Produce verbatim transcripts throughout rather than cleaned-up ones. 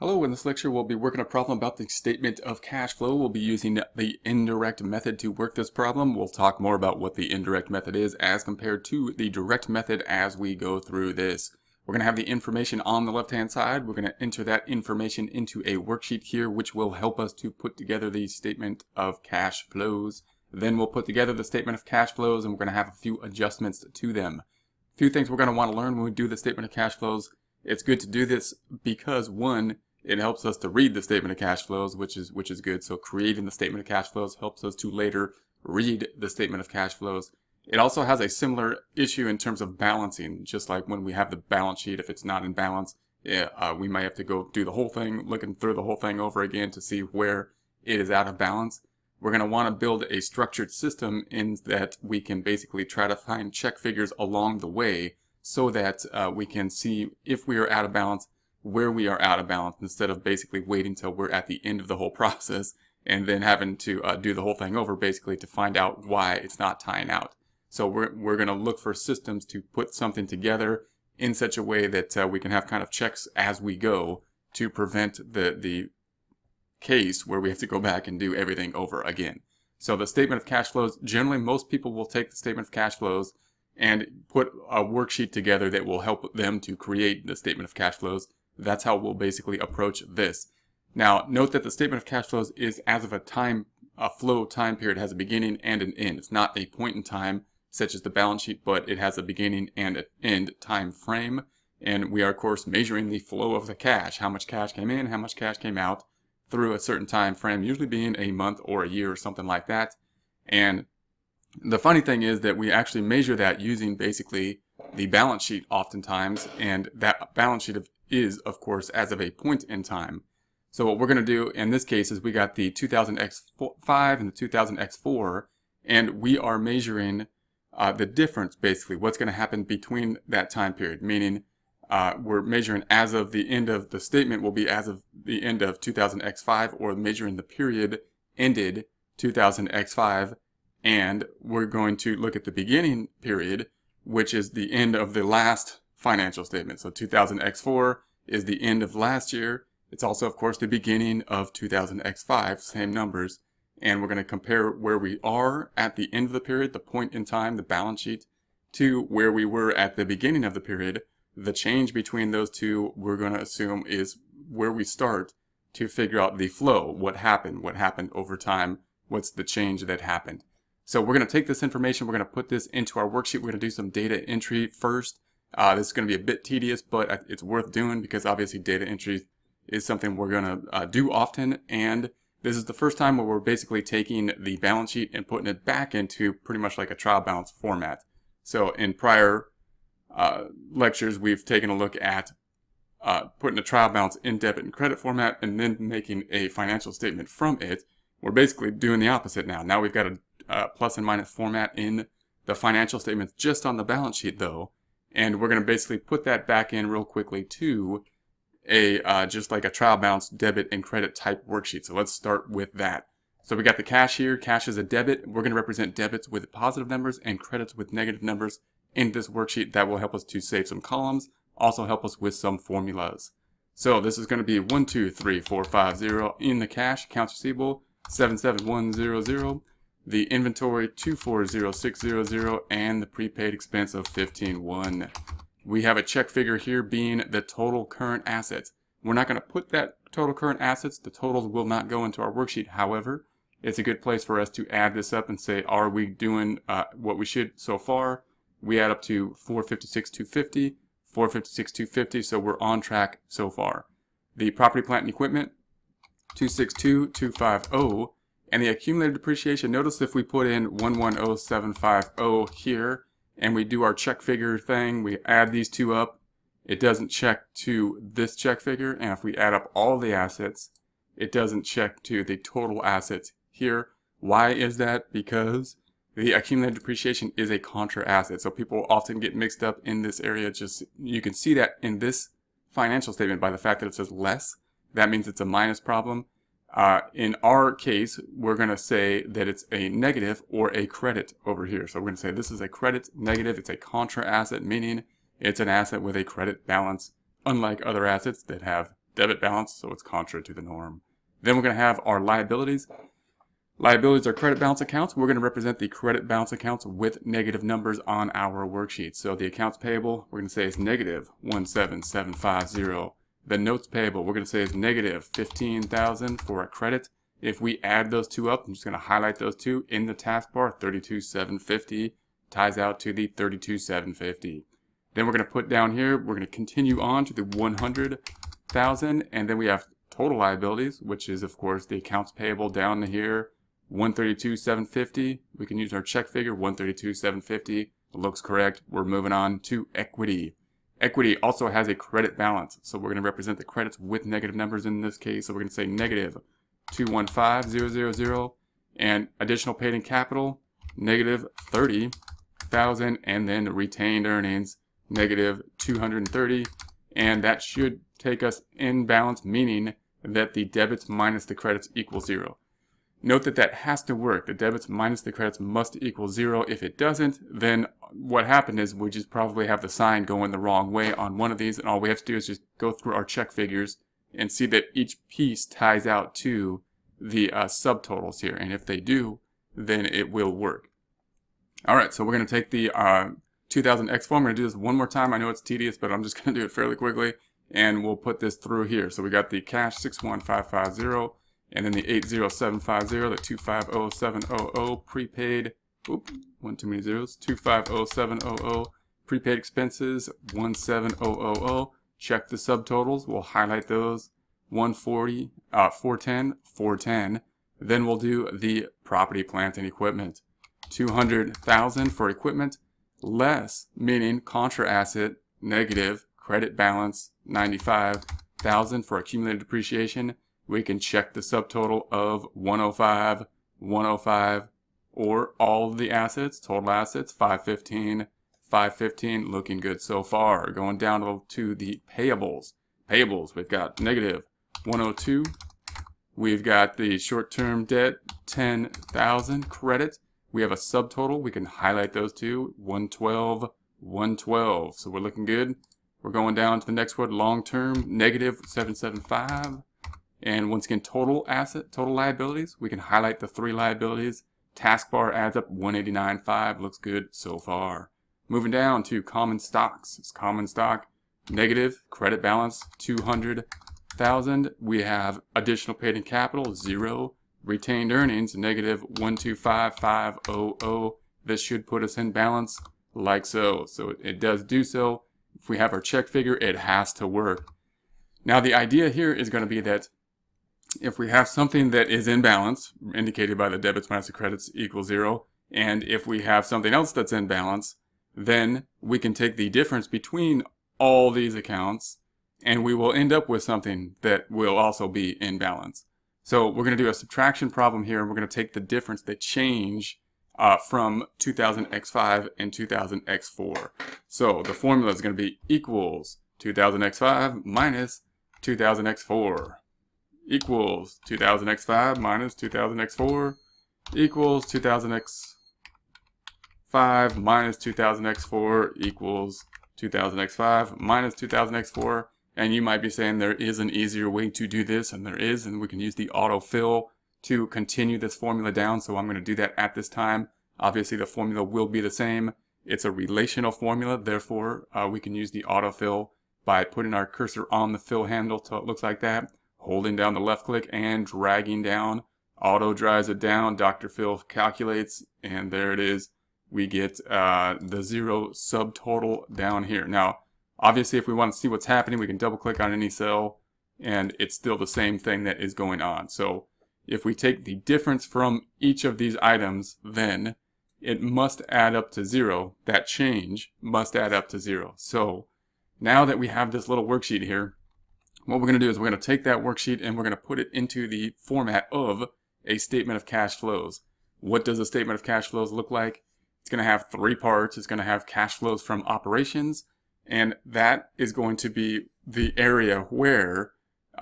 Hello, in this lecture we'll be working a problem about the statement of cash flow. We'll be using the indirect method to work this problem. We'll talk more about what the indirect method is as compared to the direct method as we go through this. We're going to have the information on the left hand side. We're going to enter that information into a worksheet here which will help us to put together the statement of cash flows. Then we'll put together the statement of cash flows and we're going to have a few adjustments to them. A few things we're going to want to learn when we do the statement of cash flows. It's good to do this because one, it helps us to read the statement of cash flows, which is which is good. So creating the statement of cash flows helps us to later read the statement of cash flows. It also has a similar issue in terms of balancing, just like when we have the balance sheet. If it's not in balance, yeah, uh, we might have to go do the whole thing, looking through the whole thing over again to see where it is out of balance. We're going to want to build a structured system in that we can basically try to find check figures along the way so that uh, we can see if we are out of balance, where we are out of balance, instead of basically waiting till we're at the end of the whole process and then having to uh, do the whole thing over basically to find out why it's not tying out. So we're, we're going to look for systems to put something together in such a way that uh, we can have kind of checks as we go to prevent the, the case where we have to go back and do everything over again. So the statement of cash flows, generally most people will take the statement of cash flows and put a worksheet together that will help them to create the statement of cash flows. That's how we'll basically approach this. Now, note that the statement of cash flows is as of a time, a flow time period. It has a beginning and an end. It's not a point in time, such as the balance sheet, but it has a beginning and an end time frame. And we are, of course, measuring the flow of the cash, how much cash came in, how much cash came out, through a certain time frame, usually being a month or a year or something like that. And the funny thing is that we actually measure that using basically the balance sheet oftentimes, and that balance sheet of is, of course, as of a point in time. So what we're going to do in this case is we got the two thousand X five and the two thousand X four, and we are measuring uh, the difference, basically, what's going to happen between that time period, meaning uh, we're measuring as of the end of the statement will be as of the end of two thousand X five, or measuring the period ended two thousand X five, and we're going to look at the beginning period, which is the end of the last financial statement. So two thousand X four is the end of last year. It's also, of course, the beginning of two thousand X five, same numbers. And we're going to compare where we are at the end of the period, the point in time, the balance sheet, to where we were at the beginning of the period. The change between those two, we're going to assume, is where we start to figure out the flow, what happened, what happened over time, what's the change that happened. So we're going to take this information, we're going to put this into our worksheet, we're going to do some data entry first. Uh, this is going to be a bit tedious, but it's worth doing because obviously data entry is something we're going to uh, do often. And this is the first time where we're basically taking the balance sheet and putting it back into pretty much like a trial balance format. So in prior uh, lectures, we've taken a look at uh, putting a trial balance in debit and credit format and then making a financial statement from it. We're basically doing the opposite now. Now we've got a uh, plus and minus format in the financial statements just on the balance sheet, though. And we're going to basically put that back in real quickly to a uh, just like a trial balance debit and credit type worksheet. So let's start with that. So we got the cash here. Cash is a debit. We're going to represent debits with positive numbers and credits with negative numbers in this worksheet. That will help us to save some columns, also help us with some formulas. So this is going to be one, two, three, four, five, zero in the cash, accounts receivable, seven, seven, one, zero, zero. The inventory two four zero six zero zero and the prepaid expense of fifteen one. We have a check figure here being the total current assets. We're not going to put that total current assets. The totals will not go into our worksheet. However, it's a good place for us to add this up and say, are we doing uh, what we should so far? We add up to four fifty-six two fifty, four fifty-six two fifty, so we're on track so far. The property, plant, and equipment two sixty-two two fifty. And the accumulated depreciation, notice if we put in one one zero seven five zero here and we do our check figure thing, we add these two up, it doesn't check to this check figure. And if we add up all the assets, it doesn't check to the total assets here. Why is that? Because the accumulated depreciation is a contra asset. So people often get mixed up in this area. Just you can see that in this financial statement by the fact that it says less. That means it's a minus problem. Uh, in our case, we're going to say that it's a negative or a credit over here. So we're going to say this is a credit negative. It's a contra asset, meaning it's an asset with a credit balance, unlike other assets that have debit balance, so it's contra to the norm. Then we're going to have our liabilities. Liabilities are credit balance accounts. We're going to represent the credit balance accounts with negative numbers on our worksheet. So the accounts payable, we're going to say is negative one seven seven five zero. The notes payable, we're going to say is negative fifteen thousand for a credit. If we add those two up, I'm just going to highlight those two in the taskbar. thirty-two thousand seven hundred fifty ties out to the thirty-two thousand seven hundred fifty. Then we're going to put down here, we're going to continue on to the one hundred thousand, and then we have total liabilities, which is of course the accounts payable down to here, one hundred thirty-two thousand seven hundred fifty. We can use our check figure, one hundred thirty-two thousand seven hundred fifty. Looks correct. We're moving on to equity. Equity also has a credit balance, so we're going to represent the credits with negative numbers in this case. So we're going to say negative two hundred fifteen thousand and additional paid in capital, negative thirty thousand, and then retained earnings, negative two hundred thirty, and that should take us in balance, meaning that the debits minus the credits equals zero. Note that that has to work. The debits minus the credits must equal zero. If it doesn't, then what happened is we just probably have the sign going the wrong way on one of these, and all we have to do is just go through our check figures and see that each piece ties out to the uh, subtotals here, and if they do, then it will work. All right, so we're going to take the uh, two thousand X form. I'm going to do this one more time. I know it's tedious, but I'm just going to do it fairly quickly, and we'll put this through here. So we got the cash six one five five zero, and then the eight zero seven five zero, the two five zero seven zero zero, prepaid, oops, one too many zeros, two five zero seven zero zero, prepaid expenses, one seven zero zero zero. Check the subtotals, we'll highlight those, one forty, uh, four ten, four ten. Then we'll do the property, plant, and equipment. two hundred thousand for equipment, less, meaning contra asset, negative, credit balance, ninety-five thousand for accumulated depreciation. We can check the subtotal of one oh five, one oh five, or all the assets, total assets, five fifteen, five fifteen, looking good so far. Going down to the payables. Payables, we've got negative one oh two. We've got the short-term debt, ten thousand credit. We have a subtotal. We can highlight those two, one twelve, one twelve. So we're looking good. We're going down to the next word, long-term, negative seven seventy-five. And once again, total asset, total liabilities. We can highlight the three liabilities. Taskbar adds up one eighty-nine point five. Looks good so far. Moving down to common stocks. It's common stock, negative, credit balance, two hundred thousand. We have additional paid in capital, zero. Retained earnings, negative one two five five zero zero. This should put us in balance like so. So it, it does do so. If we have our check figure, it has to work. Now the idea here is going to be that if we have something that is in balance, indicated by the debits minus the credits equals zero, and if we have something else that's in balance, then we can take the difference between all these accounts and we will end up with something that will also be in balance. So we're going to do a subtraction problem here, and we're going to take the difference, the change Uh, from two thousand X five and two thousand X four. So the formula is going to be equals two thousand X five minus two thousand X four equals two thousand X five minus two thousand X four equals two thousand X five minus two thousand X four equals two thousand X five minus two thousand X four. And you might be saying there is an easier way to do this, and there is, and we can use the autofill to continue this formula down, so I'm going to do that at this time. Obviously the formula will be the same. It's a relational formula, therefore uh, we can use the autofill by putting our cursor on the fill handle till it looks like that, holding down the left click and dragging down. Auto drives it down, Doctor Phil calculates, and there it is. We get uh, the zero subtotal down here. Now obviously if we want to see what's happening, we can double click on any cell and it's still the same thing that is going on. So if we take the difference from each of these items, then it must add up to zero. That change must add up to zero. So now that we have this little worksheet here, what we're going to do is we're going to take that worksheet and we're going to put it into the format of a statement of cash flows. What does a statement of cash flows look like? It's going to have three parts. It's going to have cash flows from operations, and that is going to be the area where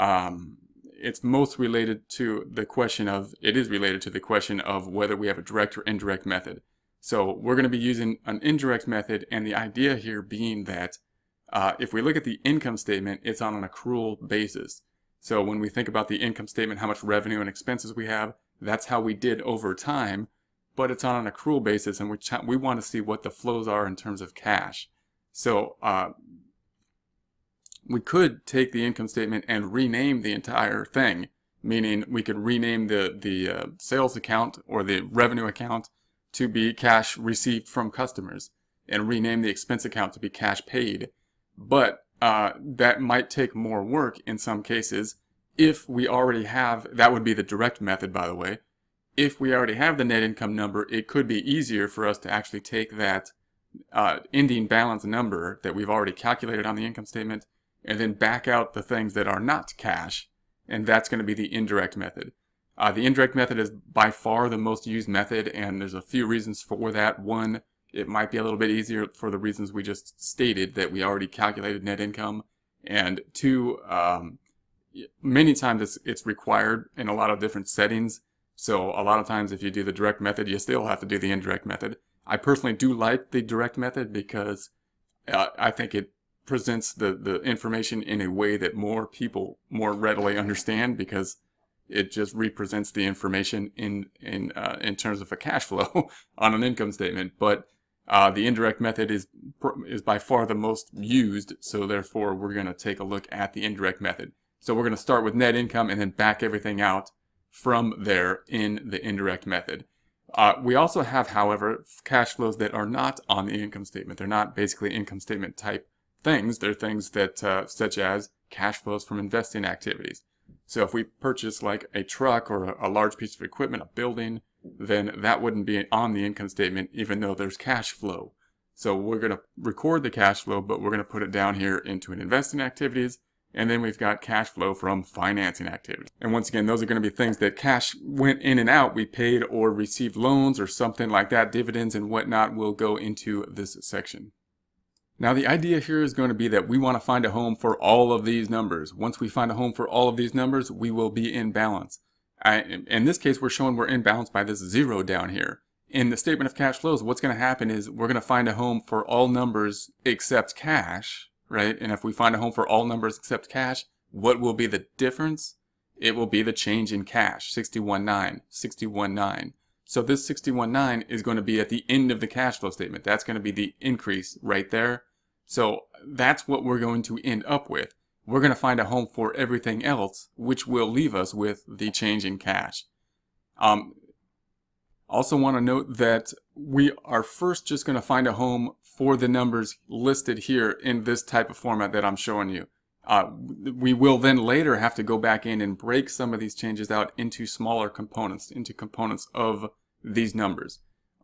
um, it's most related to the question of, it is related to the question of whether we have a direct or indirect method. So we're going to be using an indirect method, and the idea here being that Uh, if we look at the income statement, it's on an accrual basis. So when we think about the income statement, how much revenue and expenses we have, that's how we did over time, but it's on an accrual basis, and we, we want to see what the flows are in terms of cash. So uh, we could take the income statement and rename the entire thing, meaning we could rename the, the uh, sales account or the revenue account to be cash received from customers, and rename the expense account to be cash paid. But uh, that might take more work in some cases. If we already have, that would be the direct method, by the way. If we already have the net income number, it could be easier for us to actually take that uh, ending balance number that we've already calculated on the income statement and then back out the things that are not cash, and that's going to be the indirect method. Uh, the indirect method is by far the most used method, and there's a few reasons for that. One, it might be a little bit easier for the reasons we just stated, that we already calculated net income, and two, um, many times it's, it's required in a lot of different settings. So a lot of times if you do the direct method, you still have to do the indirect method. I personally do like the direct method because uh, I think it presents the, the information in a way that more people more readily understand, because it just represents the information in, in, uh, in terms of a cash flow on an income statement. But uh, the indirect method is, is by far the most used, so therefore we're going to take a look at the indirect method. So we're going to start with net income and then back everything out from there in the indirect method. Uh, we also have, however, cash flows that are not on the income statement. They're not basically income statement type things. They're things that, uh, such as cash flows from investing activities. So if we purchase like a truck or a, a large piece of equipment, a building, then that wouldn't be on the income statement, even though there's cash flow. So we're going to record the cash flow, but we're going to put it down here into an investing activities. And then we've got cash flow from financing activities. And once again, those are going to be things that cash went in and out. We paid or received loans or something like that. Dividends and whatnot will go into this section. Now the idea here is going to be that we want to find a home for all of these numbers. Once we find a home for all of these numbers, we will be in balance. I, in this case, we're showing we're in balance by this zero down here. In the statement of cash flows, what's going to happen is we're going to find a home for all numbers except cash. Right? And if we find a home for all numbers except cash, what will be the difference? It will be the change in cash, sixty-one nine, sixty-one nine. So this sixty-one nine is going to be at the end of the cash flow statement. That's going to be the increase right there. So that's what we're going to end up with. We're going to find a home for everything else, which will leave us with the change in cash. Um, also want to note that we are first just going to find a home for the numbers listed here in this type of format that I'm showing you. Uh, we will then later have to go back in and break some of these changes out into smaller components, into components of these numbers.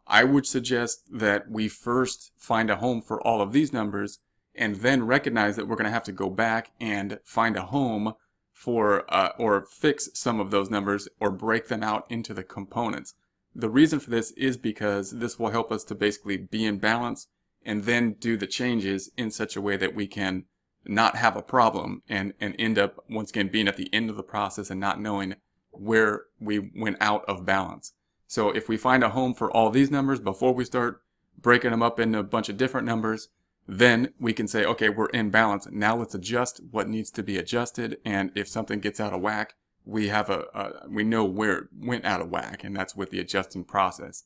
I would suggest that we first find a home for all of these numbers and then recognize that we're going to have to go back and find a home for uh, or fix some of those numbers or break them out into the components. The reason for this is because this will help us to basically be in balance and then do the changes in such a way that we can not have a problem and, and end up once again being at the end of the process and not knowing where we went out of balance. So if we find a home for all these numbers before we start breaking them up into a bunch of different numbers, then we can say, okay, we're in balance. Now let's adjust what needs to be adjusted, and if something gets out of whack, we have a, a we know where it went out of whack, and that's with the adjusting process.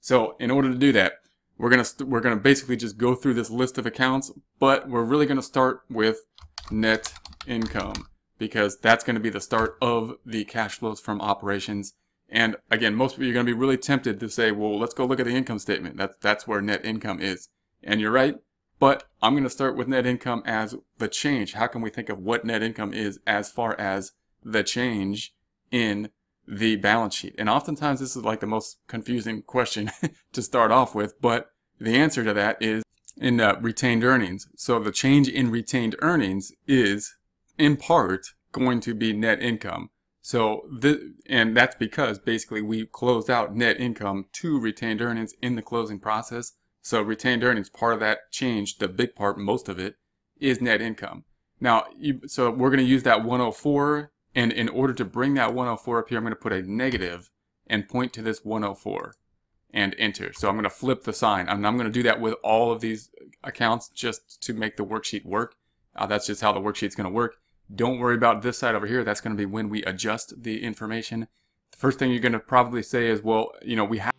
So in order to do that, we're gonna we're gonna basically just go through this list of accounts, but we're really gonna start with net income because that's gonna be the start of the cash flows from operations. And again, most of you are gonna be really tempted to say, well, let's go look at the income statement. That's that's where net income is, and you're right. But I'm gonna start with net income as the change. How can we think of what net income is as far as the change in the balance sheet? And oftentimes this is like the most confusing question to start off with, but the answer to that is in uh, retained earnings. So the change in retained earnings is in part going to be net income. So the, and that's because basically we closed out net income to retained earnings in the closing process. So retained earnings, part of that change, the big part, most of it, is net income. Now, you, so we're going to use that one oh four. And in order to bring that one oh four up here, I'm going to put a negative and point to this one oh four. and enter. So I'm going to flip the sign. And I'm going to do that with all of these accounts just to make the worksheet work. Uh, that's just how the worksheet's going to work. Don't worry about this side over here. That's going to be when we adjust the information. The first thing you're going to probably say is, well, you know, we have